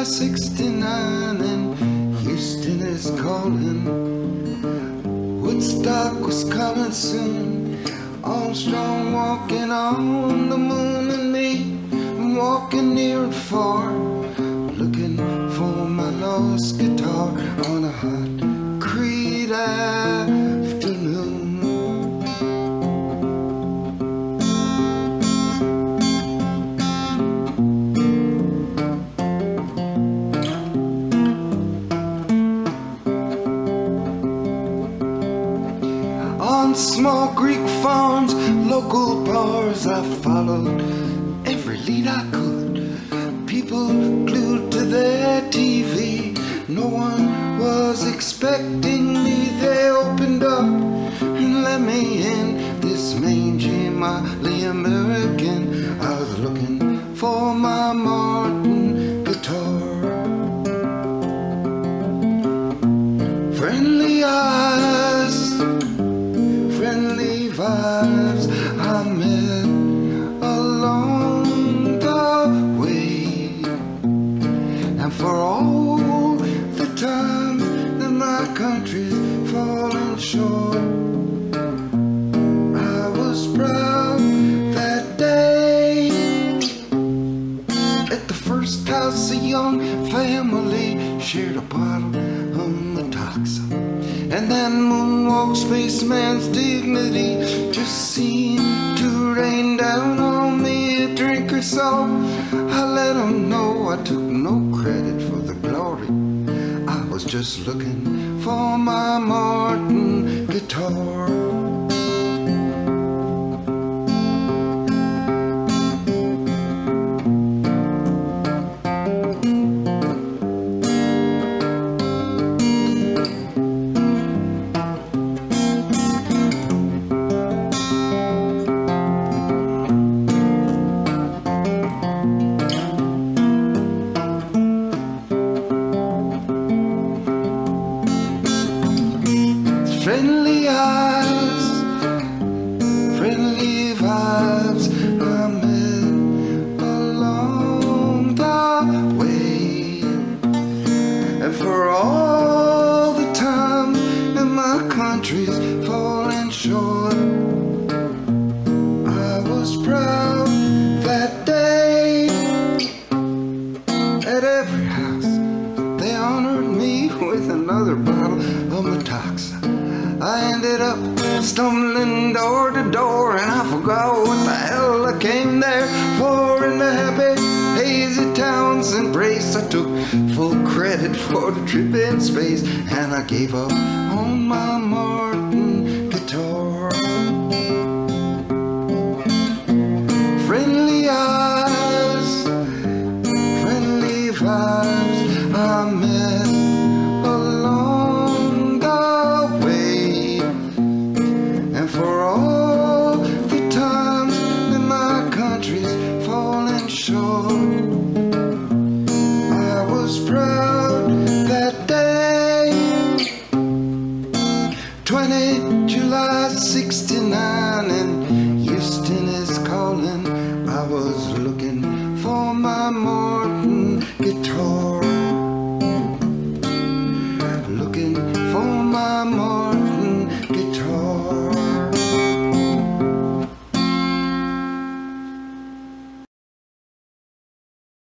by 69 and Houston is calling. Woodstock was coming soon. Armstrong walking on the moon, and me, I'm walking near and far, looking for my lost guitar on a hot Crete afternoon. On small Greek farms, local bars, I followed every lead I could. People glued to their TV, no one was expecting me. They opened up and let me in. This mangy, mildly American, I was looking for my Martin guitar. Friendly eyes, friendly vibes, I met along the way, and for all the time that my country's fallen short, I was proud that day. At the first house, a young family shared a bottle of Metaxa, and then moonwalk spaceman's dignity just seemed to rain down on me. A drink or so, I let him know I took no credit for the glory. I was just looking for my Martin guitar. Friendly eyes, friendly vibes, I met along the way, and for all the time that my country's falling short, I was proud that day. At every house, they honored me with another bottle of Metaxa. I ended up stumbling door to door, and I forgot what the hell I came there for. In the happy, hazy town's embrace, I took full credit for the trip in space, and I gave up on my Martin guitar. Friendly eyes, friendly vibes, I met July 69, and Houston is calling. I was looking for my Martin guitar, looking for my Martin.